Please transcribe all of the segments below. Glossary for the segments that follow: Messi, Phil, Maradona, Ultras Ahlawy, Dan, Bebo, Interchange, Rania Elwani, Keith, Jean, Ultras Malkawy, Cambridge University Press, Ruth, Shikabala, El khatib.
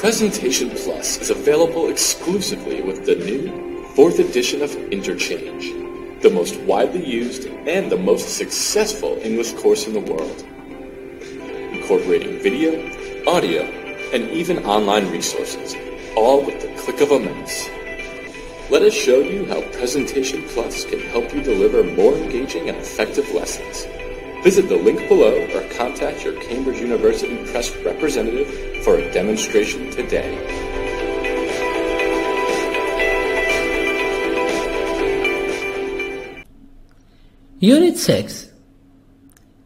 Presentation Plus is available exclusively with the new 4th edition of Interchange, the most widely used and the most successful English course in the world, incorporating video, audio, and even online resources, all with the click of a mouse. Let us show you how Presentation Plus can help you deliver more engaging and effective lessons. Visit the link below or contact your Cambridge University Press representative for a demonstration today. Unit 6,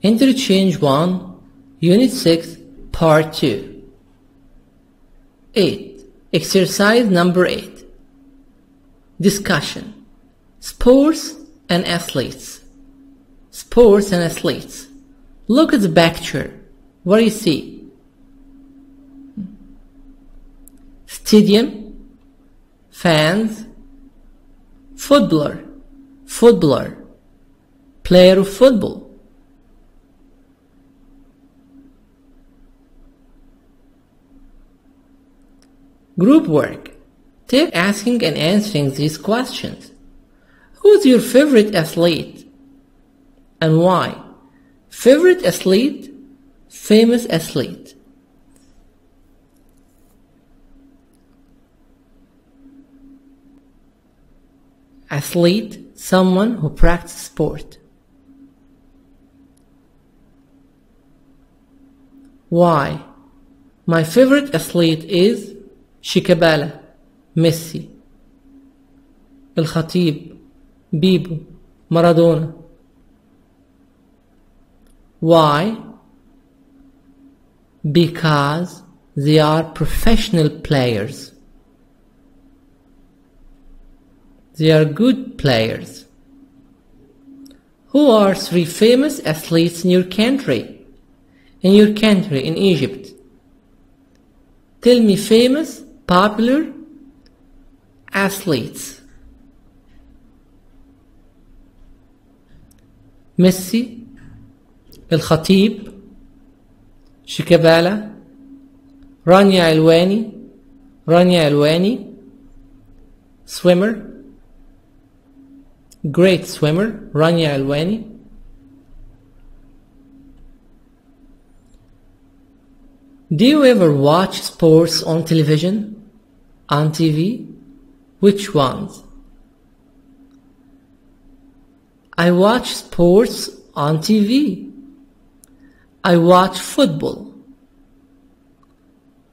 Interchange 1, Unit 6, Part 2. 8. Exercise number 8. Discussion. Sports and athletes. Sports and athletes. Look at the picture. What do you see? Stadium, fans, footballer, player of football. Group work. Take asking and answering these questions. Who's your favorite athlete and why? Favorite athlete, famous athlete. Athlete, someone who practices sport. Why? My favorite athlete is Shikabala, Messi. El Khatib, Bebo, Maradona. Why? Because they are professional players. They are good players. Who are 3 famous athletes in your country? In Egypt. Tell me famous, popular athletes. Messi, El Khatib, Shikabala, Rania Elwani, swimmer, great swimmer, Rania Elwani. Do you ever watch sports on television? On TV? Which ones? I watch sports on TV. I watch football,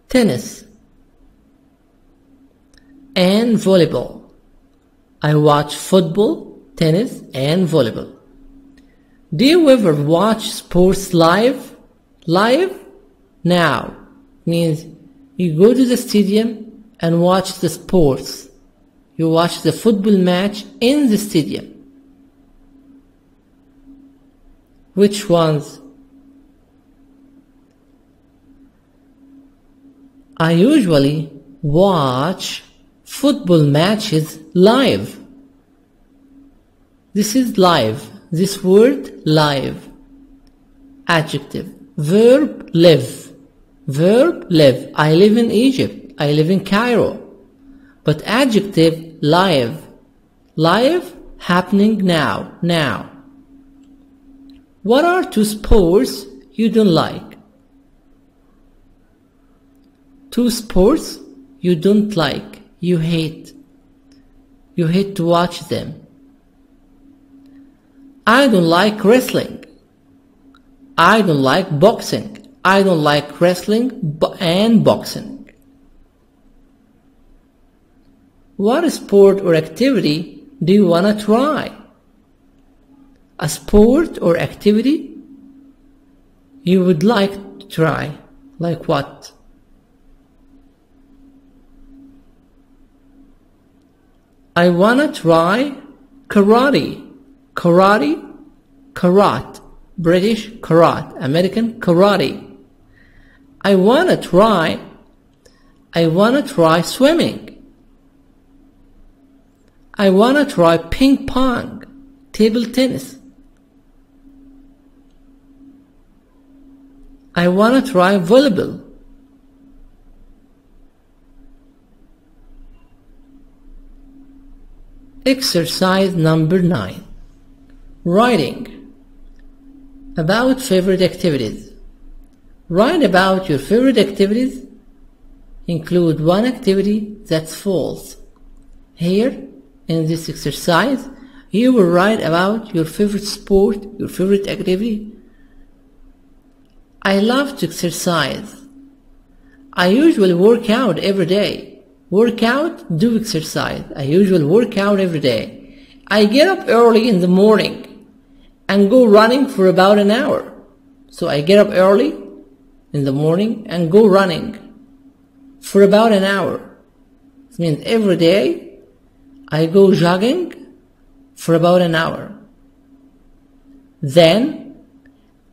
tennis, and volleyball. I watch football, tennis, and volleyball. Do you ever watch sports live? Live? Now means you go to the stadium and watch the sports. You watch the football match in the stadium. Which ones? I usually watch football matches live. This is live. This word live. Adjective. Verb live. I live in Egypt. I live in Cairo. But adjective live. Live happening now. What are 2 sports you don't like? 2 sports you don't like. You hate. You hate to watch them. I don't like wrestling. I don't like boxing. I don't like wrestling and boxing. What sport or activity do you want to try? A sport or activity you would like to try. Like what? I wanna try karate. Karate. British karate. American karate. I wanna try swimming. I wanna try ping pong. Table tennis. I want to try volleyball. Exercise number 9. Writing about favorite activities. Write about your favorite activities. Include one activity that's false. Here, in this exercise, you will write about your favorite sport, your favorite activity. I love to exercise. I usually work out every day. Work out, do exercise. I usually work out every day. I get up early in the morning and go running for about an hour. So I get up early in the morning and go running for about an hour. It means every day I go jogging for about an hour. Then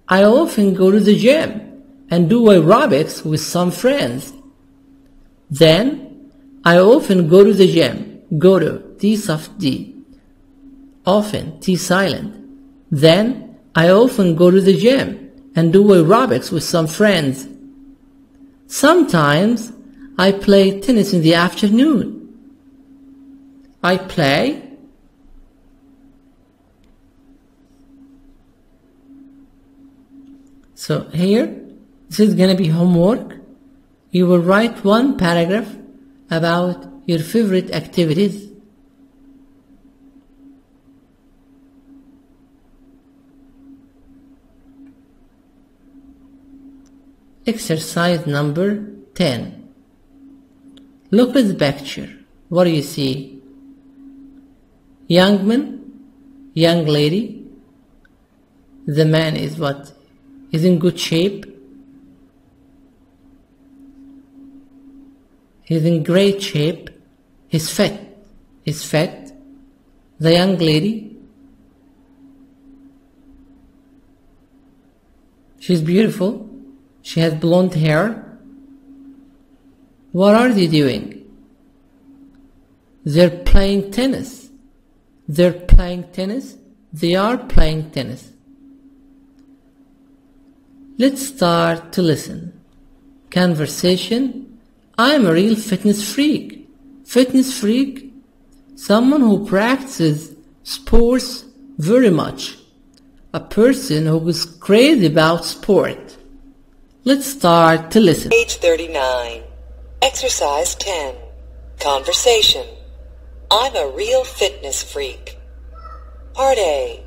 I often go to the gym and do aerobics with some friends. Then I often go to the gym. Go to, T soft D. Often, T silent. Then I often go to the gym and do aerobics with some friends. Sometimes I play tennis in the afternoon. I play so here. This is going to be homework. You will write one paragraph about your favorite activities. Exercise number 10. Look at the picture. What do you see? Young man, young lady. The man is what? Is in good shape. He's in great shape. He's fat. He's fat. The young lady. She's beautiful. She has blonde hair. What are they doing? They're playing tennis. They're playing tennis. They are playing tennis. Let's start to listen. Conversation. I'm a real fitness freak. Fitness freak? Someone who practices sports very much. A person who is crazy about sport. Let's start to listen. Page 39. Exercise 10. Conversation. I'm a real fitness freak. Part A.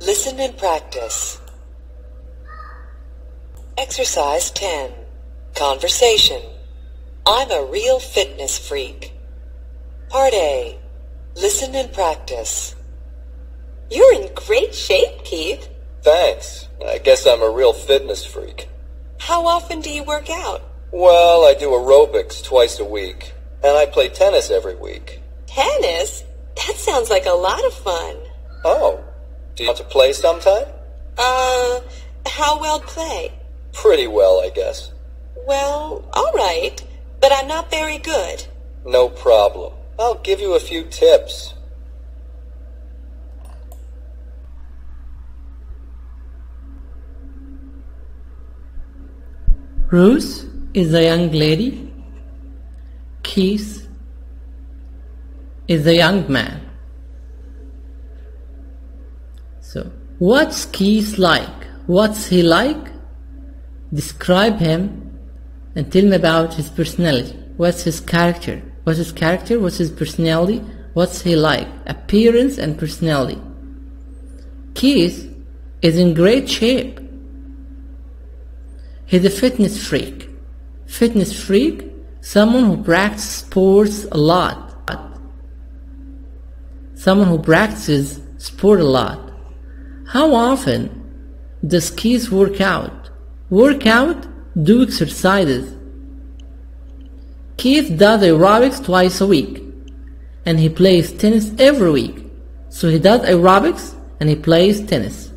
Listen and practice. Exercise 10. Conversation. I'm a real fitness freak. Part A. Listen and practice. You're in great shape, Keith. Thanks. I guess I'm a real fitness freak. How often do you work out? Well, I do aerobics twice a week, and I play tennis every week. Tennis? That sounds like a lot of fun. Oh. Do you want to play sometime? How well play? Pretty well, I guess. Well, all right. But I'm not very good. No problem. I'll give you a few tips. Ruth is a young lady. Keith is a young man. So, what's Keith like? What's he like? Describe him. And tell me about his personality. What's his character? What's his character? What's his personality? What's he like? Appearance and personality. Keith is in great shape. He's a fitness freak. Fitness freak, someone who practices sports a lot. Someone who practices sport a lot. How often does Keith work out? Work out? Do exercises. Keith does aerobics twice a week, and he plays tennis every week. So he does aerobics and he plays tennis.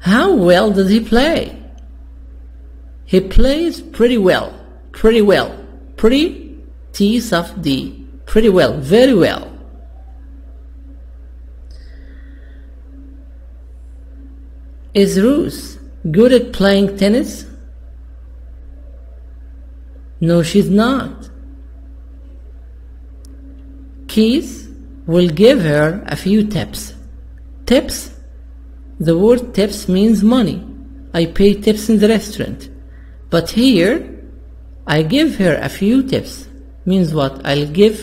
How well does he play? He plays pretty well. Pretty well. Pretty, T soft D. Pretty well. Very well. Is Ruth good at playing tennis? No, she's not. Keith will give her a few tips. Tips? The word tips means money. I pay tips in the restaurant. But here, I give her a few tips. Means what? I'll give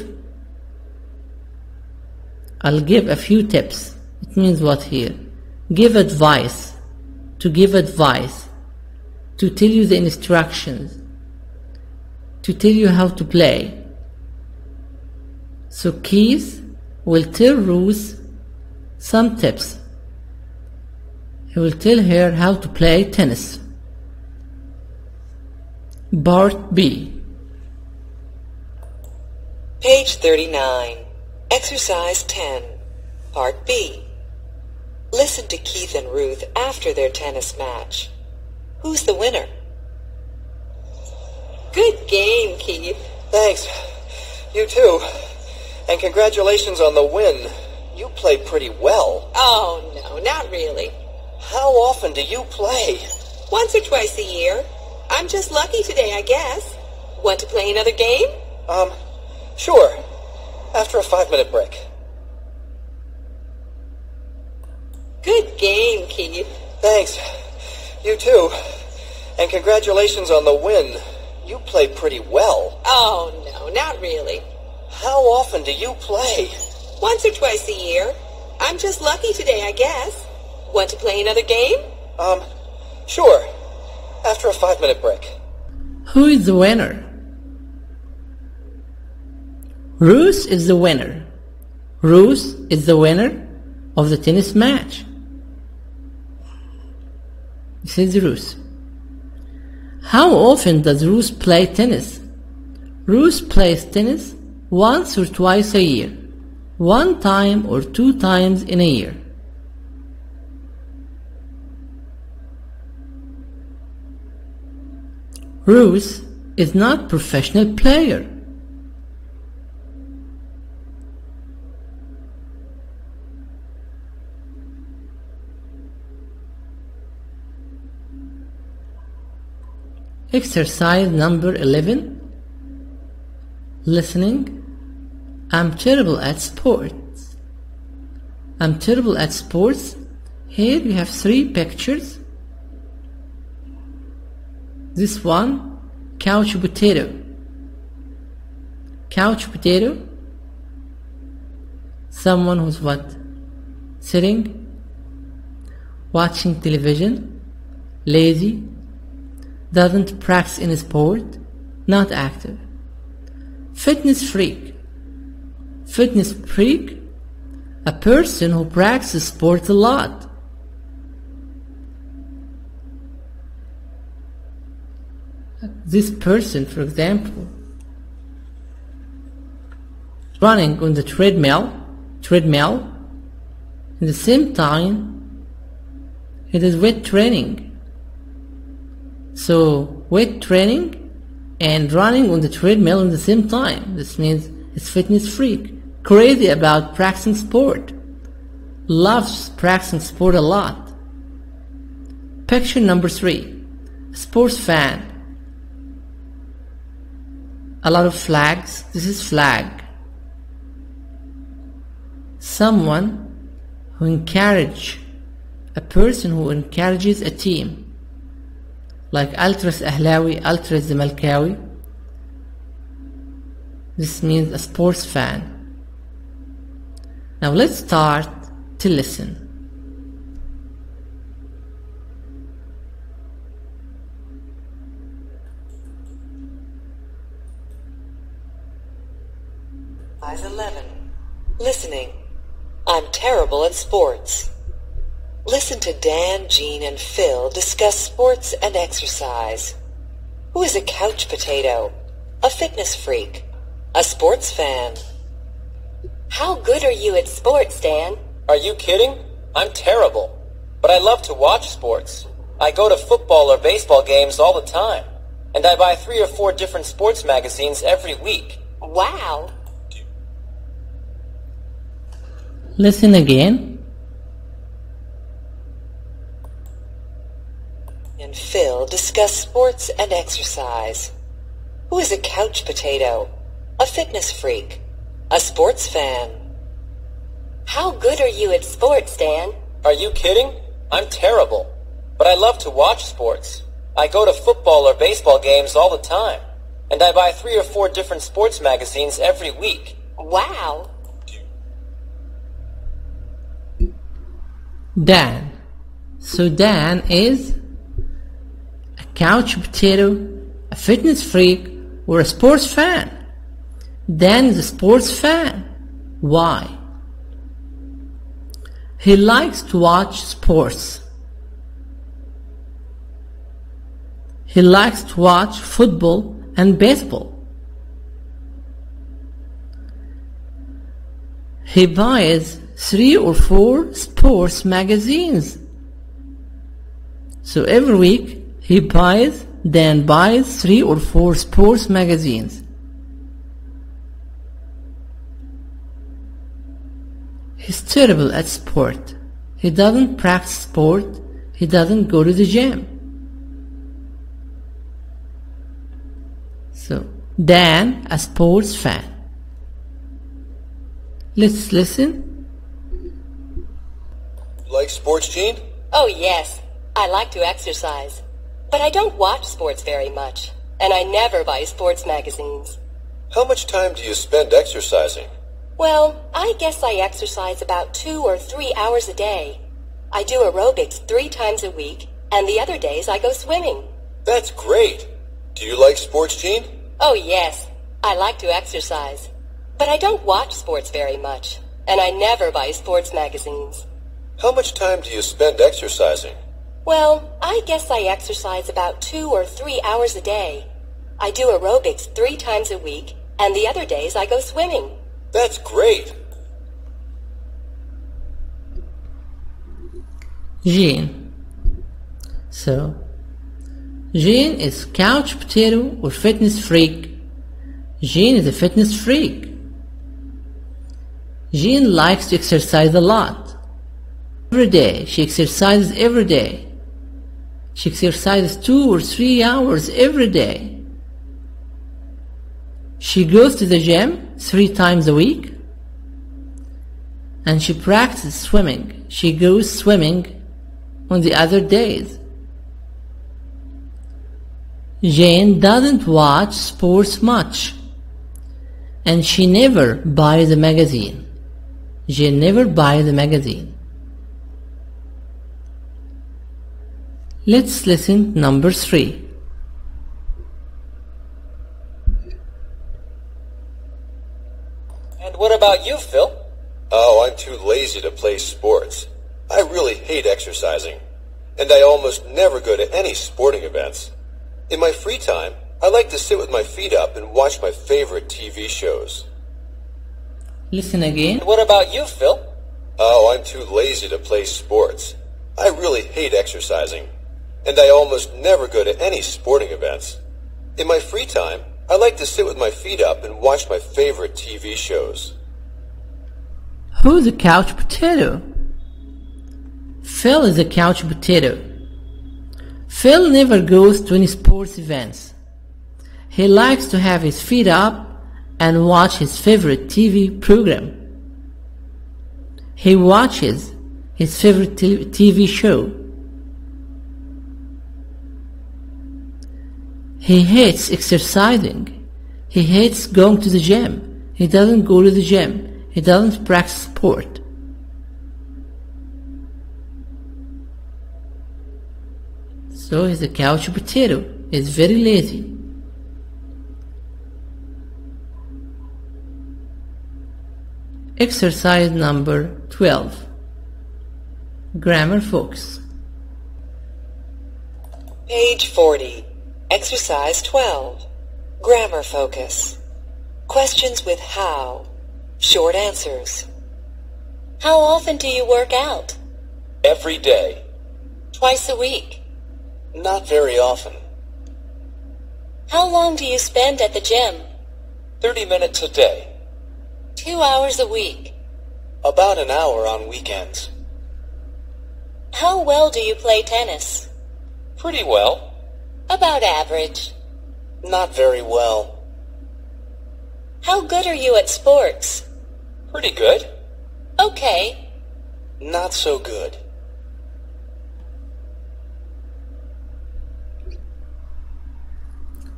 a few tips. It means what here? Give advice. To give advice. To tell you the instructions. To tell you how to play. So Keith will tell Ruth some tips. He will tell her how to play tennis. Part B. Page 39. Exercise 10. Part B. Listen to Keith and Ruth after their tennis match. Who's the winner? Good game, Keith. Thanks. You too. And congratulations on the win. You played pretty well. Oh, no, not really. How often do you play? Once or twice a year. I'm just lucky today, I guess. Want to play another game? Sure. After a 5-minute break. Good game, Keith. Thanks. You too. And congratulations on the win. You played pretty well. Oh, no, not really. How often do you play? Once or twice a year. I'm just lucky today, I guess. Want to play another game? Sure. After a 5-minute break. Who is the winner? Ruth is the winner. Ruth is the winner of the tennis match. This is Ruth. How often does Ruth play tennis? Ruth plays tennis once or twice a year. One time or two times in a year. Ruth is not a professional player. Exercise number 11. Listening. I'm terrible at sports. I'm terrible at sports. Here we have three pictures. This one, couch potato. Couch potato. Someone who's what? Sitting. Watching television. Lazy. Doesn't practice in a sport, not active. Fitness freak. Fitness freak, a person who practices sports a lot. This person, for example, running on the treadmill, at the same time, it is weight training. So, weight training and running on the treadmill at the same time. This means it's fitness freak. Crazy about practicing sport. Loves practicing sport a lot. Picture number 3. Sports fan. A lot of flags. This is flag. Someone who encourages, a person who encourages a team. Like Ultras Ahlawy, Ultras Malkawy. This means a sports fan. Now let's start to listen. Size 11. Listening. I'm terrible at sports. Listen to Dan, Jean, and Phil discuss sports and exercise. Who is a couch potato? A fitness freak? A sports fan? How good are you at sports, Dan? Are you kidding? I'm terrible. But I love to watch sports. I go to football or baseball games all the time. And I buy 3 or 4 different sports magazines every week. Wow. Listen again. And Phil discuss sports and exercise. who is a couch potato, a fitness freak, a sports fan. How good are you at sports, Dan? Are you kidding? I'm terrible. But I love to watch sports. I go to football or baseball games all the time. And I buy 3 or 4 different sports magazines every week. Wow. Dan. So Dan is a couch potato, a fitness freak, or a sports fan. Dan is a sports fan. Why? He likes to watch sports. He likes to watch football and baseball. He buys 3 or 4 sports magazines. So every week he buys 3 or 4 sports magazines. He's terrible at sport. He doesn't practice sport. He doesn't go to the gym. So, Dan, a sports fan. Let's listen. You like sports, Jean? Oh, yes. I like to exercise. But I don't watch sports very much. And I never buy sports magazines. How much time do you spend exercising? Well, I guess I exercise about 2 or 3 hours a day. I do aerobics 3 times a week, and the other days I go swimming. That's great. Do you like sports, Jean? Oh, yes. I like to exercise. But I don't watch sports very much, and I never buy sports magazines. How much time do you spend exercising? Well, I guess I exercise about 2 or 3 hours a day. I do aerobics 3 times a week, and the other days I go swimming. That's great. Jean. So, Jean is couch potato or fitness freak. Jean is a fitness freak. Jean likes to exercise a lot. Every day. She exercises every day. She exercises 2 or 3 hours every day. She goes to the gym 3 times a week, and she practices swimming. She goes swimming on the other days. Jane doesn't watch sports much, and she never buys a magazine. Jane never buys a magazine. Let's listen number 3. And what about you, Phil? Oh, I'm too lazy to play sports. I really hate exercising, and I almost never go to any sporting events. In my free time, I like to sit with my feet up and watch my favorite TV shows. Listen again. And what about you, Phil? Oh, I'm too lazy to play sports. I really hate exercising, and I almost never go to any sporting events. In my free time, I like to sit with my feet up and watch my favorite TV shows. Who's a couch potato? Phil is a couch potato. Phil never goes to any sports events. He likes to have his feet up and watch his favorite TV program. He watches his favorite TV show. He hates exercising. He hates going to the gym. He doesn't go to the gym. He doesn't practice sport. So he's a couch potato. He's very lazy. Exercise number 12. Grammar focus. Page 40. Exercise 12. Grammar focus. Questions with how. Short answers. How often do you work out? Every day. Twice a week? Not very often. How long do you spend at the gym? 30 minutes a day. 2 hours a week? About an hour on weekends. How well do you play tennis? Pretty well. About average. Not very well. How good are you at sports? Pretty good. Okay. Not so good.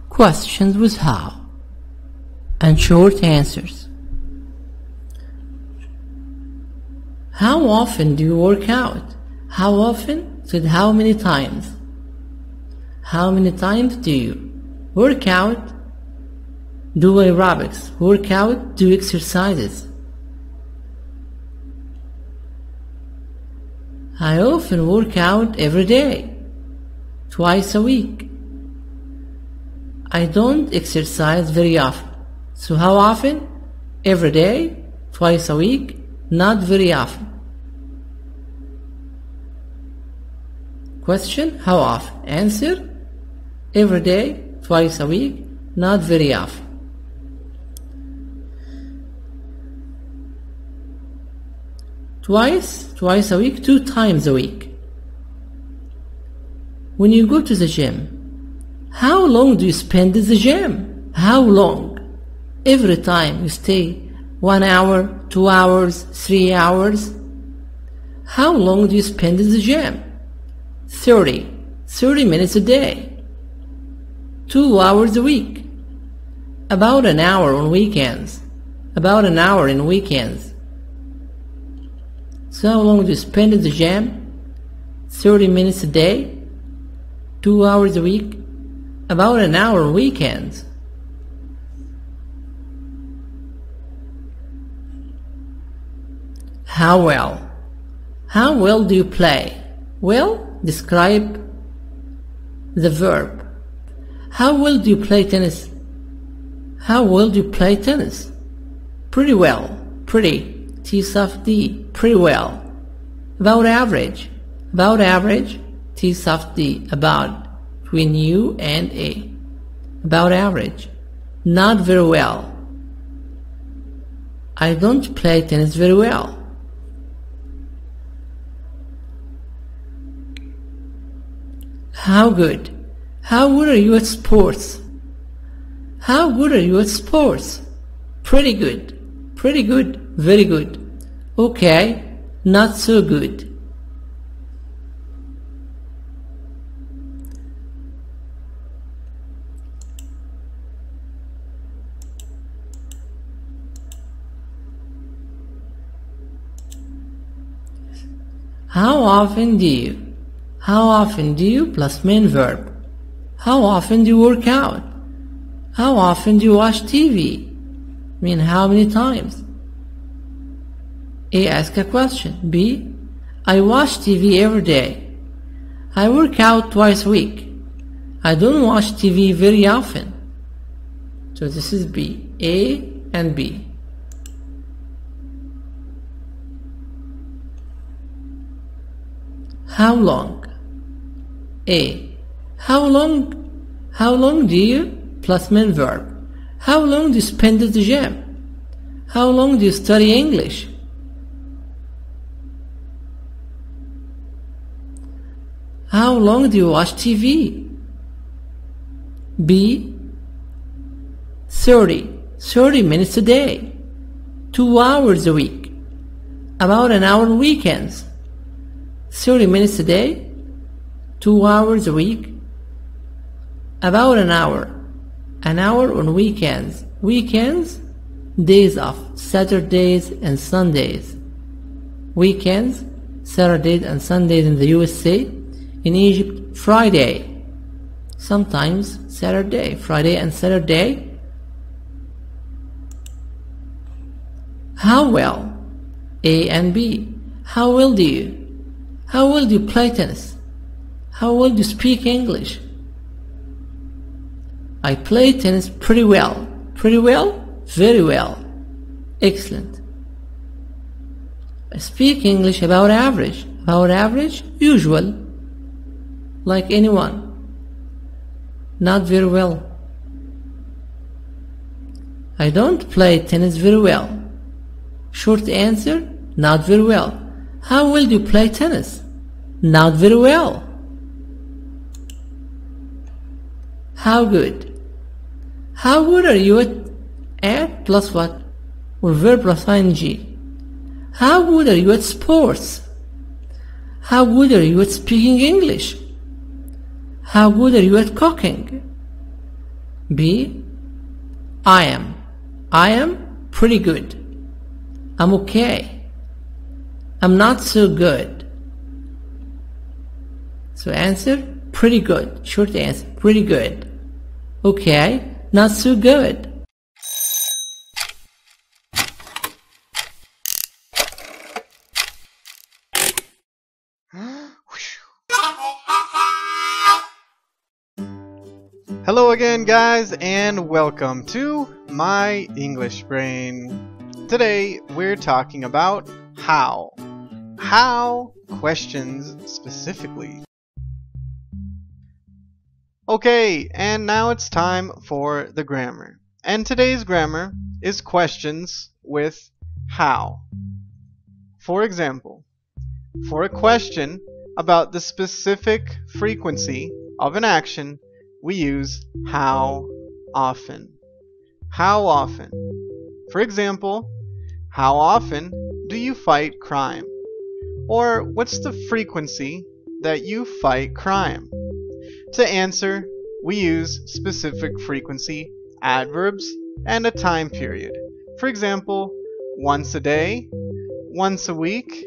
Questions with how and short answers. How often do you work out? How often? Said how many times? How many times do you work out? Do aerobics? Work out? Do exercises? I often work out every day, twice a week. I don't exercise very often. So how often? Every day, twice a week, not very often. Question, how often? Answer, every day, twice a week, not very often. Twice a week, two times a week. When you go to the gym, how long do you spend at the gym? How long? Every time you stay 1 hour, 2 hours, 3 hours. How long do you spend at the gym? 30 minutes a day. 2 hours a week. About an hour on weekends. About an hour in weekends. So how long do you spend at the gym? 30 minutes a day. 2 hours a week. About an hour on weekends. How well? How well do you play? Well, describe the verb. How well do you play tennis? How well do you play tennis? Pretty well. Pretty. T soft D. Pretty well. About average. About average. T soft D. About. Between U and A. About average. Not very well. I don't play tennis very well. How good? How good are you at sports? How good are you at sports? Pretty good. Pretty good. Very good. Okay. Not so good. How often do you? How often do you plus main verb? How often do you work out? How often do you watch TV? I mean, how many times? A. Ask a question. B. I watch TV every day. I work out twice a week. I don't watch TV very often. So this is B. A and B. How long? A. How long do you plus main verb? How long do you spend at the gym? How long do you study English? How long do you watch TV? B. 30 minutes a day. 2 hours a week. About an hour on weekends. 30 minutes a day, 2 hours a week, about an hour on weekends, weekends, days off, Saturdays and Sundays, weekends, Saturdays and Sundays in the USA, in Egypt, Friday, sometimes Saturday, Friday and Saturday. How well? A and B. How well do you? How well do you play tennis? How well do you speak English? I play tennis pretty well. Pretty well? Very well. Excellent. I speak English about average. About average? Usual. Like anyone. Not very well. I don't play tennis very well. Short answer? Not very well. How well do you play tennis? Not very well. How good? How good are you at plus what? Or verb plus ing. How good are you at sports? How good are you at speaking English? How good are you at cooking? B. I am pretty good. I'm okay. I'm not so good. So answer, pretty good. Short answer, pretty good. Okay, not so good. Hello again, guys, and welcome to My English Brain. Today we're talking about how. How questions specifically. Okay, and now it's time for the grammar. And today's grammar is questions with how. For example, for a question about the specific frequency of an action, we use how often. How often? For example, how often do you fight crime? Or what's the frequency that you fight crime? To answer, we use specific frequency adverbs and a time period. For example, once a day, once a week,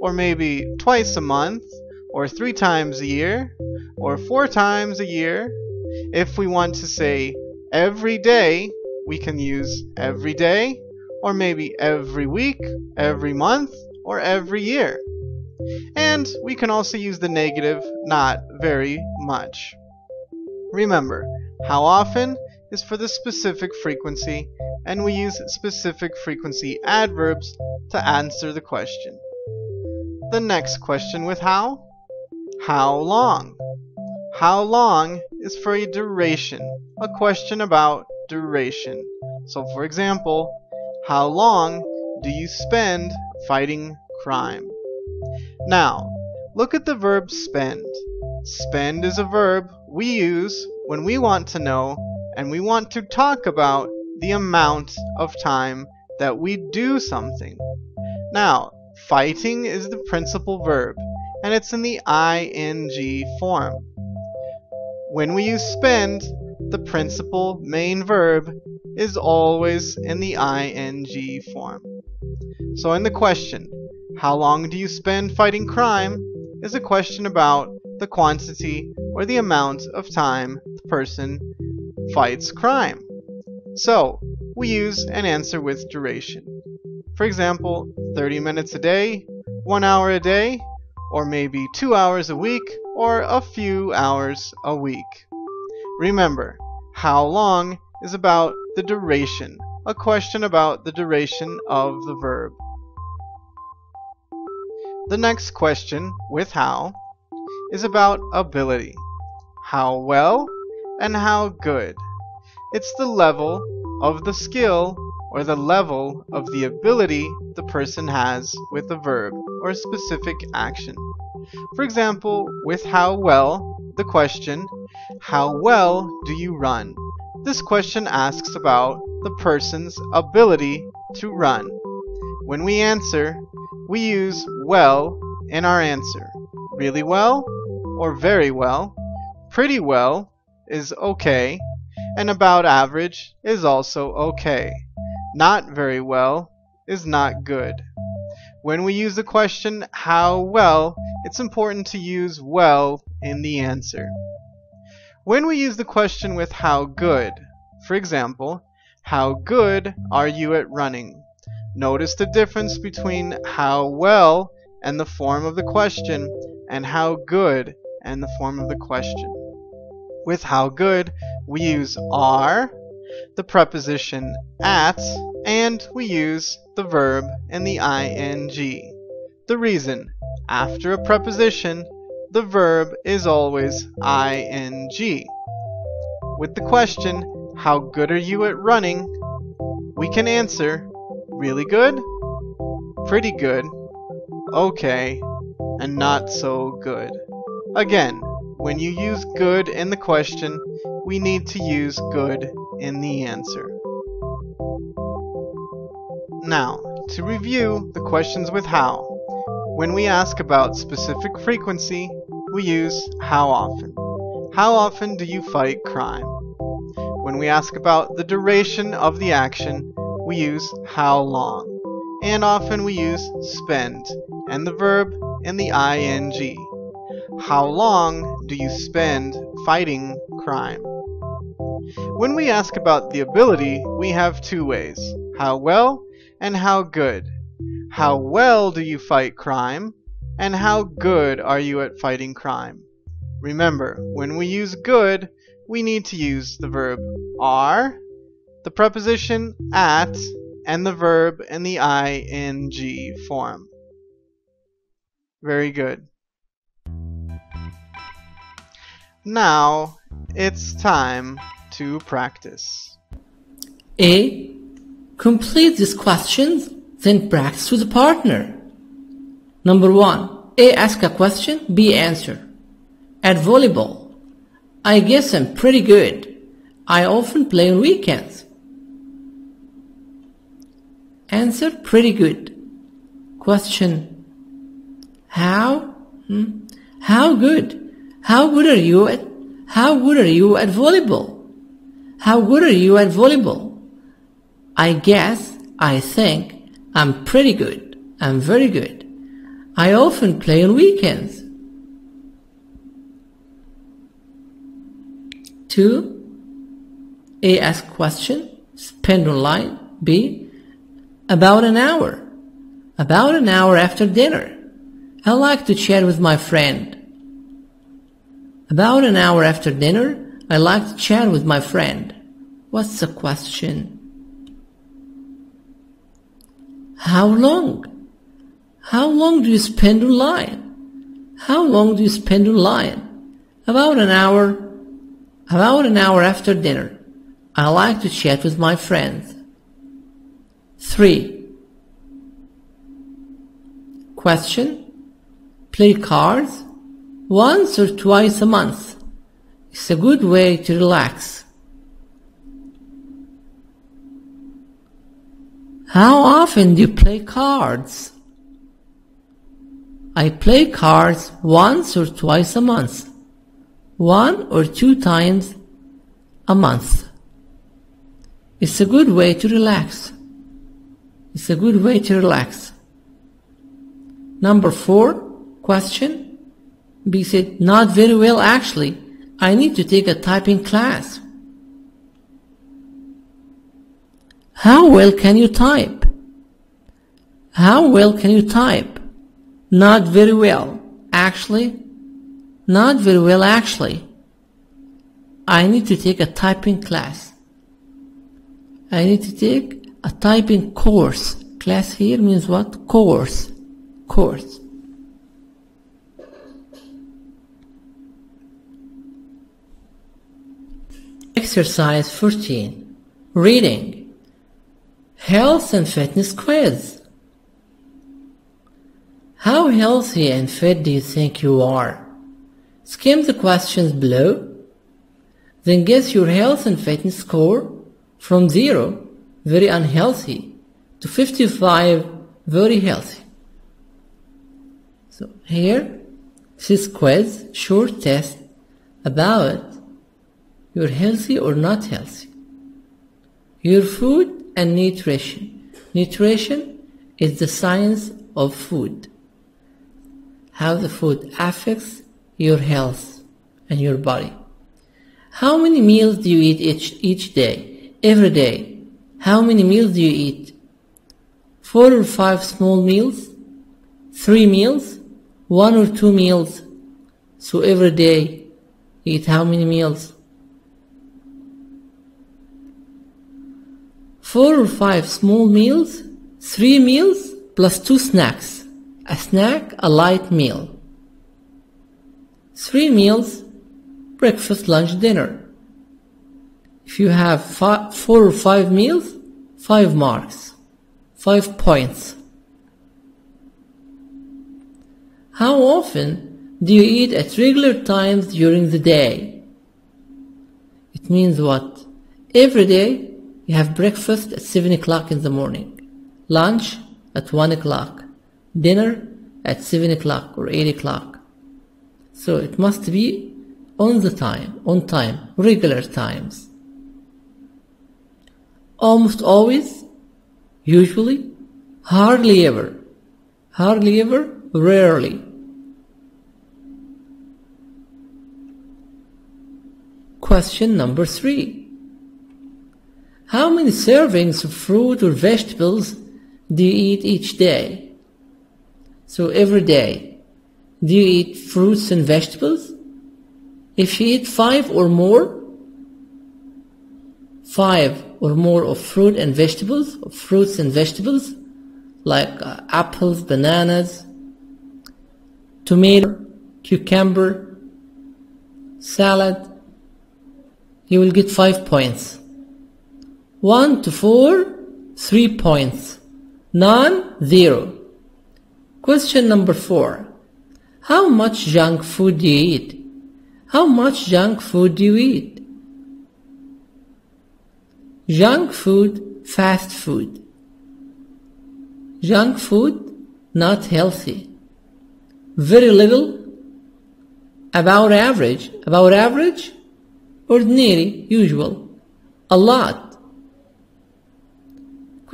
or maybe twice a month, or 3 times a year, or 4 times a year. If we want to say every day, we can use every day, or maybe every week, every month, or every year. And we can also use the negative not very much. Remember, how often is for the specific frequency, and we use specific frequency adverbs to answer the question. The next question with how. How long? How long is for a duration, a question about duration. So for example, how long do you spend fighting crime? Now, look at the verb spend. Spend is a verb we use when we want to know and we want to talk about the amount of time that we do something. Now, fighting is the principal verb, and it's in the ing form. When we use spend, the principal main verb is always in the ing form. So in the question, how long do you spend fighting crime, is a question about the quantity or the amount of time the person fights crime. So we use an answer with duration. For example, 30 minutes a day, 1 hour a day, or maybe 2 hours a week, or a few hours a week. Remember, how long is about the duration, a question about the duration of the verb. The next question with how is about ability. How well and how good. It's the level of the skill or the level of the ability the person has with a verb or a specific action. For example, with how well, the question, how well do you run? This question asks about the person's ability to run. When we answer, we use well in our answer. Really well or very well. Pretty well is okay, and about average is also okay. Not very well is not good. When we use the question how well, it's important to use well in the answer. When we use the question with how good, for example, how good are you at running? Notice the difference between how well and the form of the question and how good and the form of the question. With how good, we use are, the preposition at, and we use the verb and the ing. The reason, after a preposition, the verb is always ing. With the question, how good are you at running? We can answer, really good, pretty good, okay, and not so good. Again, when you use good in the question, we need to use good in the answer. Now, to review the questions with how. When we ask about specific frequency, we use how often. How often do you fight crime? When we ask about the duration of the action, we use how long. And often we use spend, and the verb, and the ing. How long do you spend fighting crime? When we ask about the ability, we have two ways, how well and how good. How well do you fight crime, and how good are you at fighting crime? Remember, when we use good, we need to use the verb are, the preposition at, and the verb in the ing form. Very good. Now it's time to practice. A. Complete these questions, then practice with a partner. Number 1. A. Ask a question. B. Answer. At volleyball, I guess I'm pretty good. I often play on weekends. Answer. Pretty good. Question. How? How good? How good are you at volleyball? How good are you at volleyball? I guess, I think, I'm pretty good. I'm very good. I often play on weekends. 2. A. Ask question. Spend online. B. About an hour. About an hour after dinner. I like to chat with my friend. About an hour after dinner, I like to chat with my friend. What's the question? How long? How long do you spend online? How long do you spend online? About an hour. About an hour after dinner, I like to chat with my friends. 3. Question. Play cards once or twice a month. It's a good way to relax. How often do you play cards? I play cards once or twice a month. 1 or 2 times a month. It's a good way to relax. It's a good way to relax. Number 4. Question. B said, not very well actually. I need to take a typing class. How well can you type? How well can you type? Not very well actually. Not very well actually. I need to take a typing class. I need to take a typing course. Class here means what? Course. Course. Exercise 14. Reading. Health and fitness quiz. How healthy and fit do you think you are? Skim the questions below, then guess your health and fitness score from 0. Very unhealthy to 55, very healthy. So here, this is quiz, short test about you're healthy or not healthy. Your food and nutrition. Nutrition is the science of food. How the food affects your health and your body. How many meals do you eat each day? Every day. How many meals do you eat? 4 or 5 small meals, 3 meals, 1 or 2 meals. So every day, you eat how many meals? 4 or 5 small meals, 3 meals, plus 2 snacks. A snack, a light meal. 3 meals, breakfast, lunch, dinner. If you have 4 or 5 meals, 5 marks, 5 points. How often do you eat at regular times during the day? It means what? Every day, you have breakfast at 7 o'clock in the morning, lunch at 1 o'clock, dinner at 7 o'clock or 8 o'clock. So it must be on the time, on time, regular times. Almost always, usually, hardly ever, rarely. Question number 3. How many servings of fruit or vegetables do you eat each day? So every day, do you eat fruits and vegetables? If you eat 5 or more of fruits and vegetables, like apples, bananas, tomato, cucumber, salad, you will get 5 points. 1 to 4, 3 points. None, 0. Question number 4. How much junk food do you eat? How much junk food do you eat? Junk food, fast food. Junk food, not healthy. Very little, about average, ordinary, usual, a lot.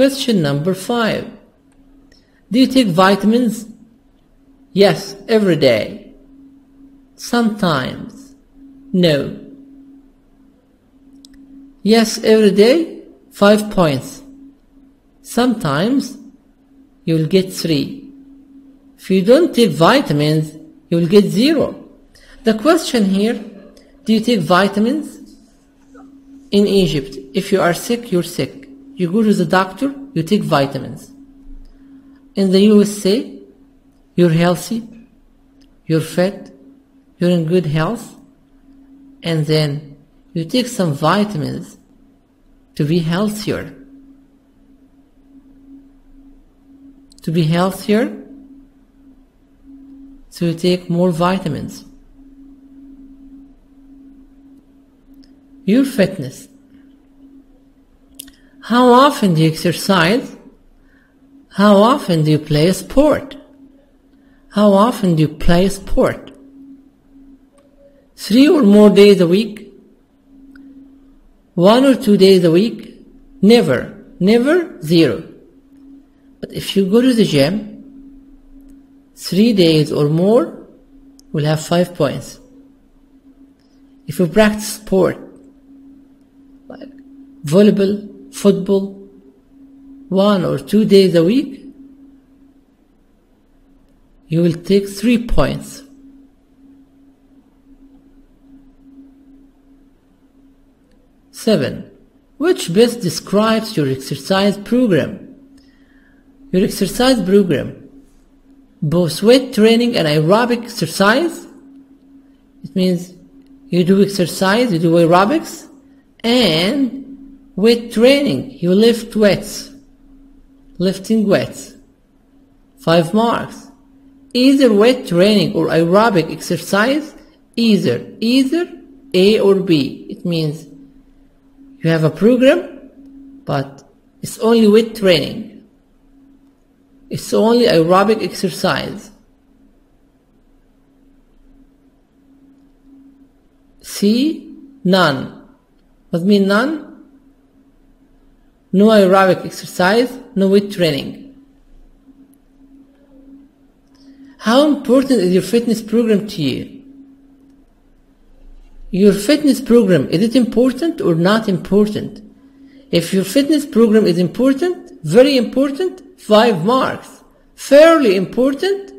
Question number 5. Do you take vitamins? Yes, every day. Sometimes. No. Yes, every day, 5 points. Sometimes, you will get 3. If you don't take vitamins, you will get 0. The question here, do you take vitamins? In Egypt, if you are sick, you're sick. You go to the doctor, you take vitamins. In the USA, you're healthy, you're fit, you're in good health, and then you take some vitamins to be healthier. To be healthier, so you take more vitamins. Your fitness. How often do you exercise? How often do you play a sport? How often do you play a sport? 3 or more days a week? 1 or 2 days a week? Never, never, 0. But if you go to the gym, 3 days or more will have 5 points. If you practice sport, volleyball, football, 1 or 2 days a week, you will take 3 points. Seven. Which best describes your exercise program? Your exercise program, both weight training and aerobic exercise. It means you do exercise, you do aerobics, and weight training, you lift weights, lifting weights, 5 marks. Either weight training or aerobic exercise, either A or B. It means you have a program, but it's only weight training. It's only aerobic exercise. C, none. What mean none? No aerobic exercise, no weight training. How important is your fitness program to you? Your fitness program, is it important or not important? If your fitness program is important, very important, 5 marks. Fairly important,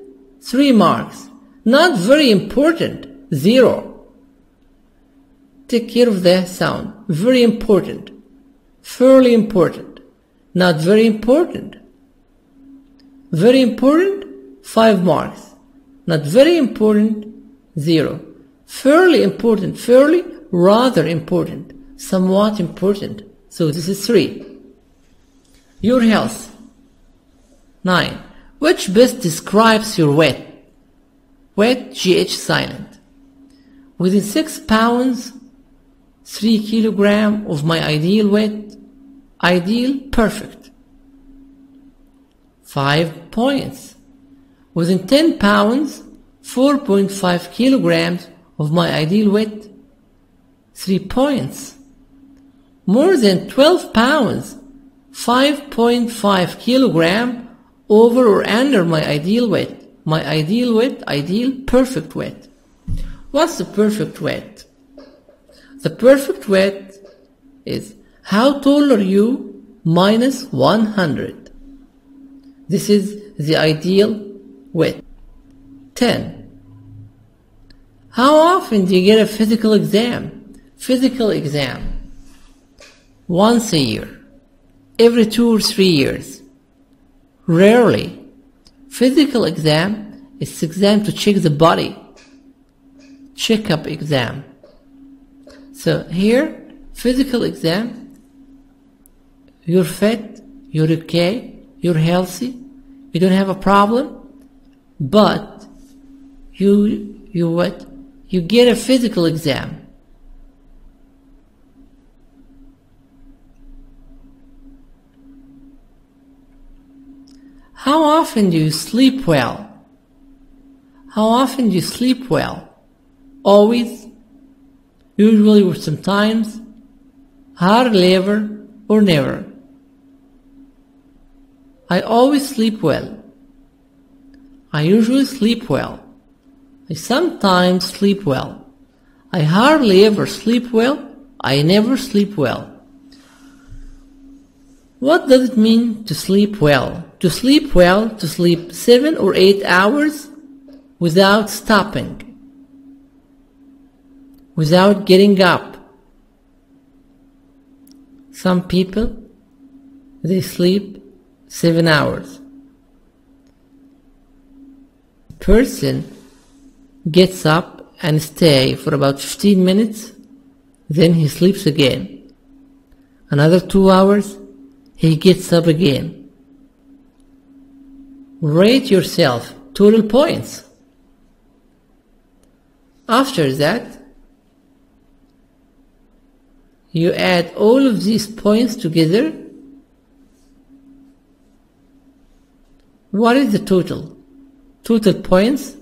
3 marks. Not very important, 0. Take care of the sound. Very important. Fairly important, not very important. Very important, 5 marks. Not very important, 0. Fairly important, fairly, rather important, somewhat important. So this is 3. Your health. 9. Which best describes your weight? Weight, GH silent. Within 6 pounds, 3 kilograms of my ideal weight. Ideal, perfect. 5 points. Within 10 pounds, 4.5 kilograms of my ideal weight. 3 points. More than 12 pounds, 5.5 kilograms over or under my ideal weight. My ideal weight, ideal, perfect weight. What's the perfect weight? The perfect weight is how tall are you minus 100. This is the ideal weight. 10. How often do you get a physical exam? Physical exam. Once a year. Every 2 or 3 years. Rarely. Physical exam is exam to check the body. Checkup exam. So here, physical exam. You're fit. You're okay. You're healthy. You don't have a problem. But you what? You get a physical exam. How often do you sleep well? How often do you sleep well? Always, usually or sometimes, hardly ever or never. I always sleep well. I usually sleep well. I sometimes sleep well. I hardly ever sleep well. I never sleep well. What does it mean to sleep well? To sleep well, to sleep 7 or 8 hours without stopping, without getting up. Some people, they sleep 7 hours. A person gets up and stay for about 15 minutes, then he sleeps again. Another 2 hours, he gets up again. Rate yourself total points. After that, you add all of these points together. What is the total? Total points?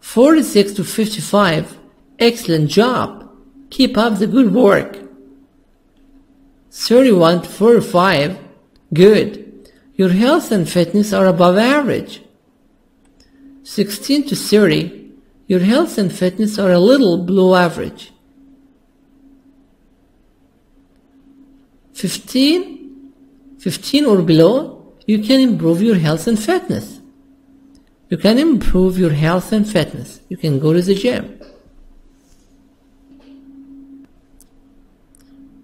46 to 55, excellent job, keep up the good work. 31 to 45, good, your health and fitness are above average. 16 to 30, your health and fitness are a little below average. 15 or below, you can improve your health and fitness. You can improve your health and fitness. You can go to the gym.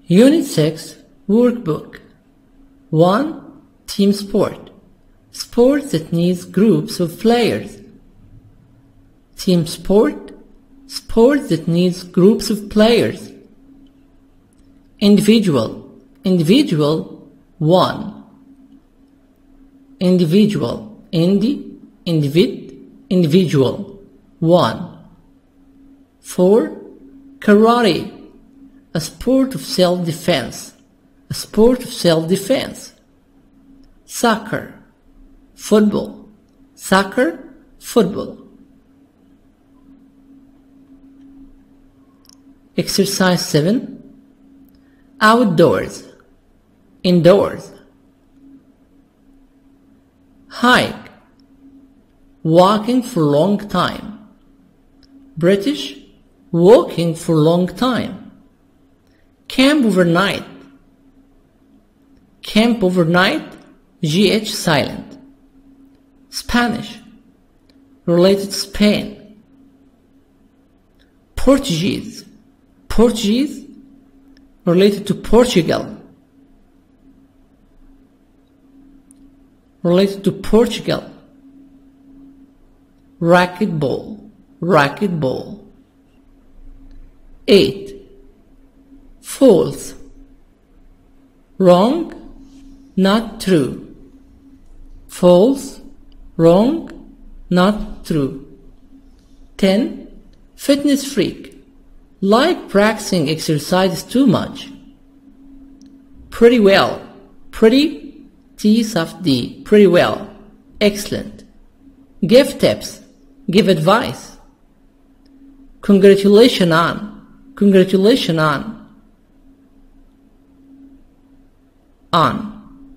Unit 6, Workbook. 1. Team sport. Sport that needs groups of players. Team sport. Sport that needs groups of players. Individual. Individual. 1. Individual. Individual. 1. 4. Karate. A sport of self-defense. A sport of self-defense. Soccer. Football. Soccer. Football. Exercise 7. Outdoors. Indoors. Hike. Walking for long time. British, walking for long time. Camp overnight. Camp overnight, GH silent. Spanish, related to Spain. Portuguese, Portuguese, related to Portugal. Related to Portugal. Racquetball, racquetball. 8. False. Wrong, not true. False, wrong, not true. 10. Fitness freak. like practicing exercises too much. Pretty well. Pretty, T soft D, pretty well. Excellent. Give tips. Give advice. Congratulations on. Congratulations on. On.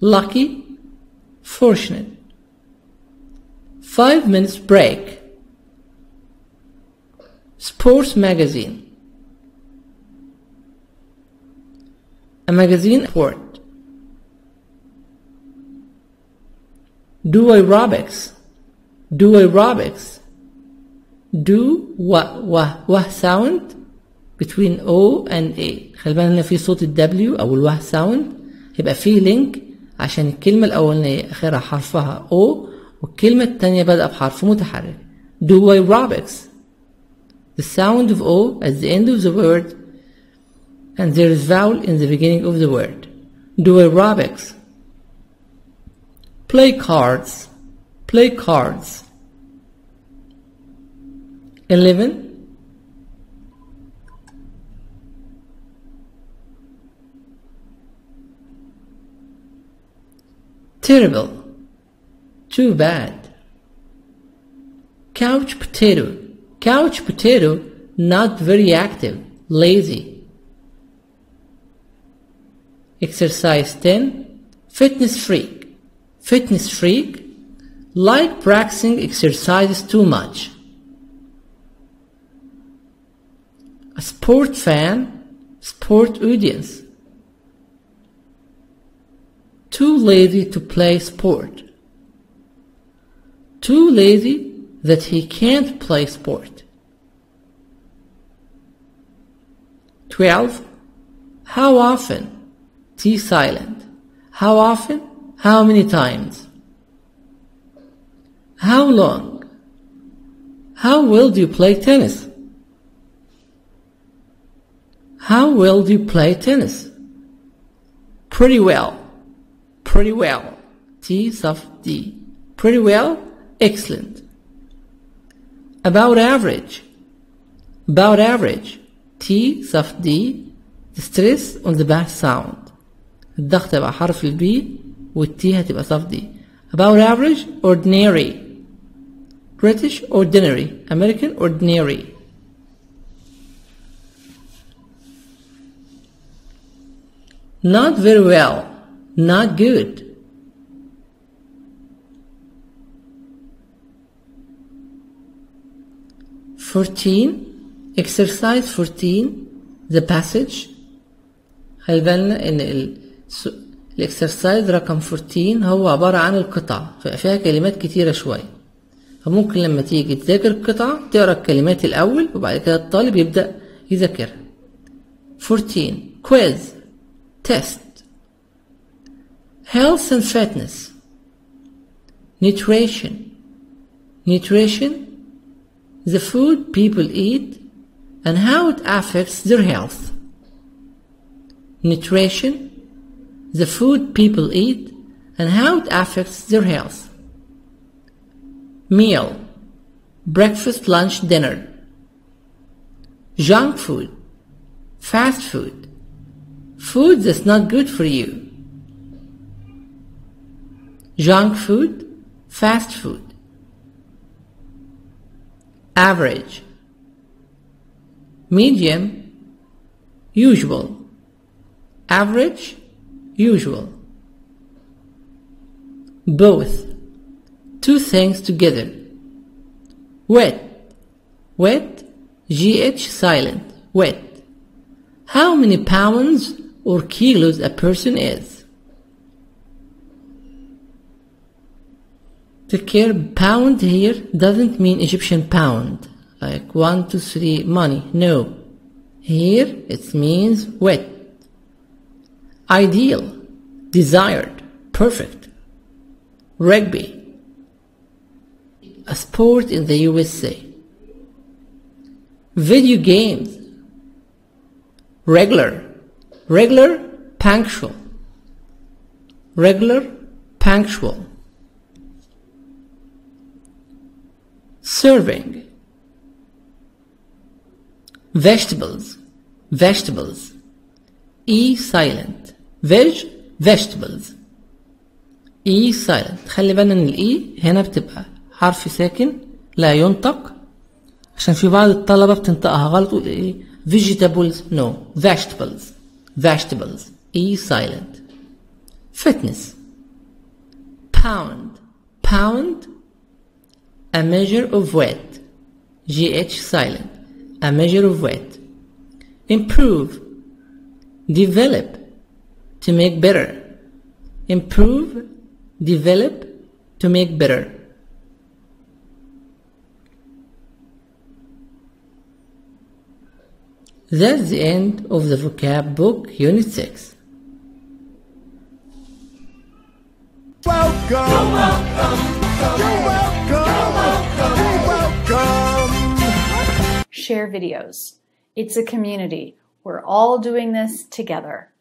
Lucky, fortunate. 5 minutes break. Sports magazine. A magazine report. Do aerobics. Do aerobics. Do wah sound between O and A. خلي بالنا في صوت الW أو الوه sound يبقى في link عشان الكلمة الأولانية آخرها حرفها O والكلمة التانية بدأ بحرف متحرك. Do aerobics. The sound of O at the end of the word and there is vowel in the beginning of the word. Do aerobics. Play cards. Play cards. 11. Terrible. Too bad. Couch potato. Couch potato, not very active, lazy. Exercise 10. Fitness freak. Fitness freak, like practicing exercises too much. A sport fan, sport audience. Too lazy to play sport. Too lazy that he can't play sport. 12. How often? T silent. How often? How many times? How long? How well do you play tennis? How well do you play tennis? Pretty well. Pretty well. T soft D. Pretty well. Excellent. About average. About average. T soft D. The stress on the back sound. الضغط هيبقى حرف ال B والتي هتبقى soft D. About average. Ordinary. British ordinary. American ordinary. Not very well. Not good. Exercise 14, the passage. خلي بالنا إن الإكسرسايز رقم 14 هو عبارة عن القطع، فيها كلمات كتيرة شوية. فممكن لما تيجي تذاكر القطعة تقرا الكلمات الأول وبعد كده الطالب يبدأ يذاكرها. 14. Quiz. Test. Health and fitness. Nutrition. Nutrition. The food people eat and how it affects their health. Nutrition, the food people eat and how it affects their health. Meal, breakfast, lunch, dinner. Junk food, fast food, food that's not good for you. Junk food, fast food. Average, medium, usual. Average, usual. Both, two things together. Wet, wet, GH silent, wet. How many pounds or kilos a person is? Take care, pound here doesn't mean Egyptian pound, like 1, 2, 3, money. No. Here it means wet. Ideal, desired, perfect. Rugby, a sport in the USA. Video games, regular. Regular, punctual. Regular, punctual. Serving, Vegetables, vegetables. E silent. Veg, vegetables. E silent. خلي بالنا ان الاي هنا بتبقى حرف ساكن لا ينطق عشان في بعض الطلبة بتنطقها غلط وتقول ايه vegetables. No, vegetables, vegetables. E silent. Fitness. Pound, pound. A measure of weight. GH silent. A measure of weight. Improve. Develop. To make better. Improve. Develop. To make better. That's the end of the vocab book, Unit 6. Welcome. You're welcome. You're welcome. You're welcome. Share videos. It's a community. We're all doing this together.